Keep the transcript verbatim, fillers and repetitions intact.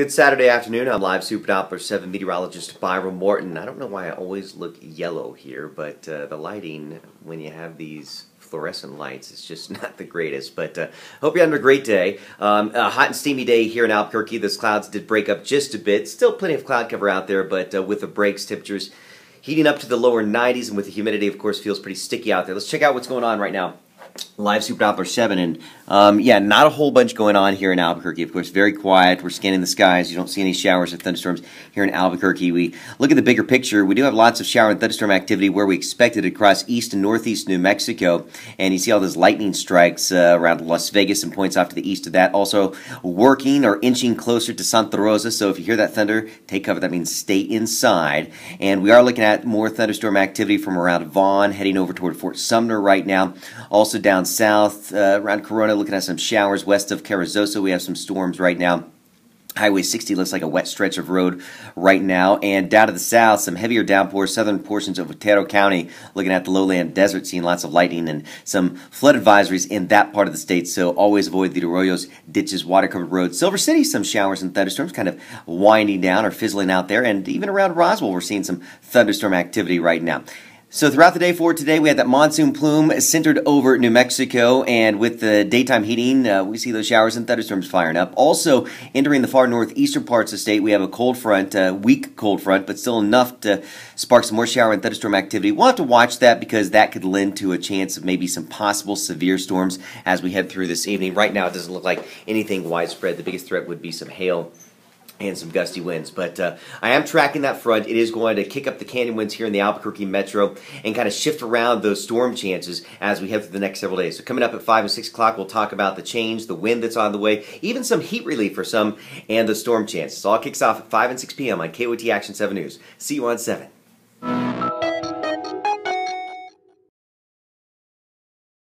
Good Saturday afternoon. I'm live Super Doppler seven meteorologist Byron Morton. I don't know why I always look yellow here, but uh, the lighting, when you have these fluorescent lights, it's just not the greatest. But uh, hope you're having a great day. Um, a hot and steamy day here in Albuquerque. Those clouds did break up just a bit. Still plenty of cloud cover out there, but uh, with the breaks, temperatures heating up to the lower nineties, and with the humidity, of course, feels pretty sticky out there. Let's check out what's going on right now. Live Super Doppler seven, and um, yeah, not a whole bunch going on here in Albuquerque. Of course, very quiet. We're scanning the skies. You don't see any showers or thunderstorms here in Albuquerque. We look at the bigger picture. We do have lots of shower and thunderstorm activity where we expected across east and northeast New Mexico, and you see all those lightning strikes uh, around Las Vegas and points off to the east of that. Also working or inching closer to Santa Rosa, so if you hear that thunder, take cover. That means stay inside. And we are looking at more thunderstorm activity from around Vaughn, heading over toward Fort Sumner right now. Also down south, uh, around Corona, looking at some showers. West of Carrizosa, we have some storms right now. Highway sixty looks like a wet stretch of road right now. And down to the south, some heavier downpours. Southern portions of Otero County, looking at the lowland desert, seeing lots of lightning and some flood advisories in that part of the state. So always avoid the arroyos, ditches, water-covered roads. Silver City, some showers and thunderstorms kind of winding down or fizzling out there. And even around Roswell, we're seeing some thunderstorm activity right now. So throughout the day for today, we had that monsoon plume centered over New Mexico, and with the daytime heating, uh, we see those showers and thunderstorms firing up. Also, entering the far northeastern parts of the state, we have a cold front, a weak cold front, but still enough to spark some more shower and thunderstorm activity. We'll have to watch that because that could lend to a chance of maybe some possible severe storms as we head through this evening. Right now, it doesn't look like anything widespread. The biggest threat would be some hail and some gusty winds, but uh, I am tracking that front. It is going to kick up the canyon winds here in the Albuquerque metro and kind of shift around those storm chances as we head through the next several days. So coming up at five and six o'clock, we'll talk about the change, the wind that's on the way, even some heat relief for some, and the storm chances. All kicks off at five and six p m on K O A T Action seven News. See you on seven.